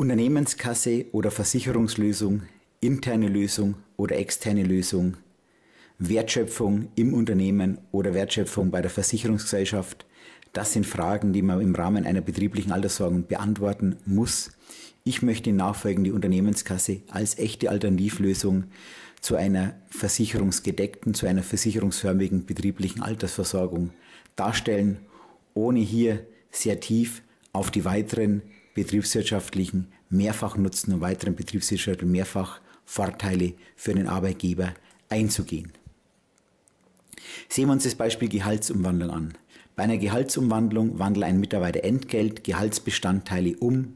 Unternehmenskasse oder Versicherungslösung, interne Lösung oder externe Lösung, Wertschöpfung im Unternehmen oder Wertschöpfung bei der Versicherungsgesellschaft, das sind Fragen, die man im Rahmen einer betrieblichen Altersversorgung beantworten muss. Ich möchte nachfolgend die Unternehmenskasse als echte Alternativlösung zu einer versicherungsgedeckten, zu einer versicherungsförmigen betrieblichen Altersversorgung darstellen, ohne hier sehr tief auf die weiteren betriebswirtschaftlichen Mehrfachnutzen und weiteren betriebswirtschaftlichen Mehrfachvorteile für den Arbeitgeber einzugehen. Sehen wir uns das Beispiel Gehaltsumwandlung an. Bei einer Gehaltsumwandlung wandelt ein Mitarbeiter Entgelt, Gehaltsbestandteile um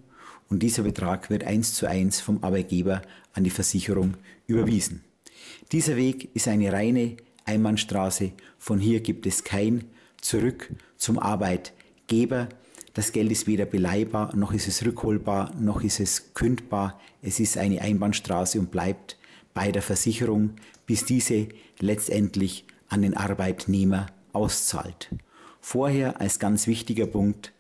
und dieser Betrag wird 1:1 vom Arbeitgeber an die Versicherung überwiesen. Dieser Weg ist eine reine Einbahnstraße, von hier gibt es kein Zurück zum Arbeitgeber. Das Geld ist weder beleihbar, noch ist es rückholbar, noch ist es kündbar. Es ist eine Einbahnstraße und bleibt bei der Versicherung, bis diese letztendlich an den Arbeitnehmer auszahlt. Vorher als ganz wichtiger Punkt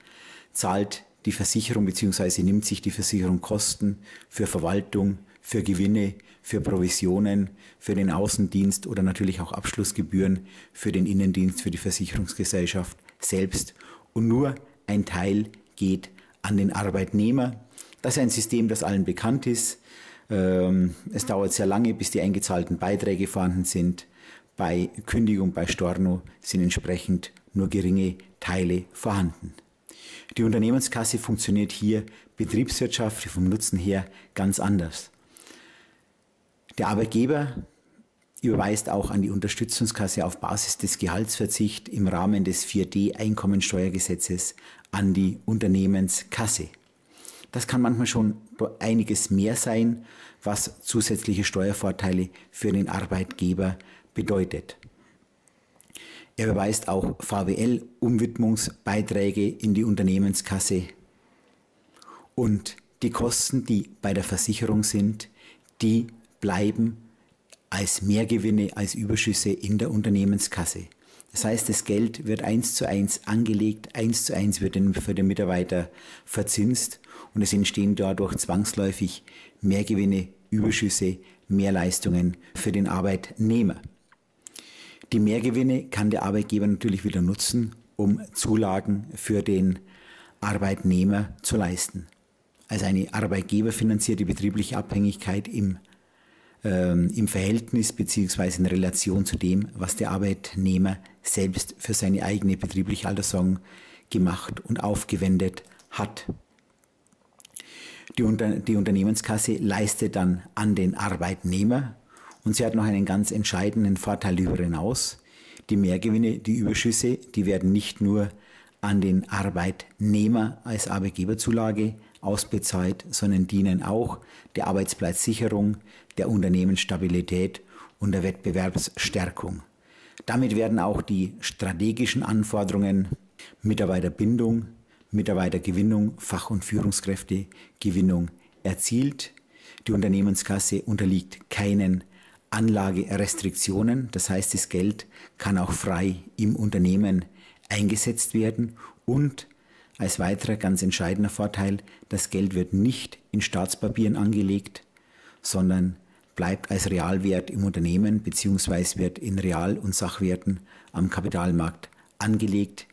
zahlt die Versicherung bzw. nimmt sich die Versicherung Kosten für Verwaltung, für Gewinne, für Provisionen, für den Außendienst oder natürlich auch Abschlussgebühren für den Innendienst, für die Versicherungsgesellschaft selbst. Und nur ein Teil geht an den Arbeitnehmer. Das ist ein System, das allen bekannt ist. Es dauert sehr lange, bis die eingezahlten Beiträge vorhanden sind. Bei Kündigung, bei Storno sind entsprechend nur geringe Teile vorhanden. Die Unternehmenskasse funktioniert hier betriebswirtschaftlich vom Nutzen her ganz anders. Der Arbeitgeber überweist auch an die Unterstützungskasse auf Basis des Gehaltsverzichts im Rahmen des 4D Einkommensteuergesetzes an die Unternehmenskasse. Das kann manchmal schon einiges mehr sein, was zusätzliche Steuervorteile für den Arbeitgeber bedeutet. Er überweist auch VWL-Umwidmungsbeiträge in die Unternehmenskasse und die Kosten, die bei der Versicherung sind, die bleiben als Mehrgewinne, als Überschüsse in der Unternehmenskasse. Das heißt, das Geld wird 1:1 angelegt, 1:1 wird für den Mitarbeiter verzinst und es entstehen dadurch zwangsläufig Mehrgewinne, Überschüsse, Mehrleistungen für den Arbeitnehmer. Die Mehrgewinne kann der Arbeitgeber natürlich wieder nutzen, um Zulagen für den Arbeitnehmer zu leisten. Also eine arbeitgeberfinanzierte betriebliche Abhängigkeit im Verhältnis bzw. in Relation zu dem, was der Arbeitnehmer selbst für seine eigene betriebliche Altersversorgung gemacht und aufgewendet hat. Die Unternehmenskasse leistet dann an den Arbeitnehmer und sie hat noch einen ganz entscheidenden Vorteil darüber hinaus. Die Mehrgewinne, die Überschüsse, die werden nicht nur an den Arbeitnehmer als Arbeitgeberzulage ausbezahlt, sondern dienen auch der Arbeitsplatzsicherung, der Unternehmensstabilität und der Wettbewerbsstärkung. Damit werden auch die strategischen Anforderungen, Mitarbeiterbindung, Mitarbeitergewinnung, Fach- und Führungskräftegewinnung erzielt. Die Unternehmenskasse unterliegt keinen Anlagerestriktionen, das heißt, das Geld kann auch frei im Unternehmen eingesetzt werden und als weiterer ganz entscheidender Vorteil, das Geld wird nicht in Staatspapieren angelegt, sondern bleibt als Realwert im Unternehmen bzw. wird in Real- und Sachwerten am Kapitalmarkt angelegt,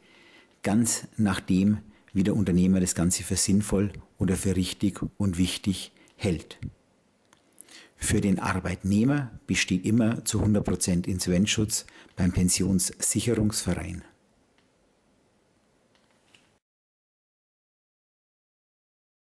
ganz nachdem, wie der Unternehmer das Ganze für sinnvoll oder für richtig und wichtig hält. Für den Arbeitnehmer besteht immer zu 100% Insolvenzschutz beim Pensionssicherungsverein.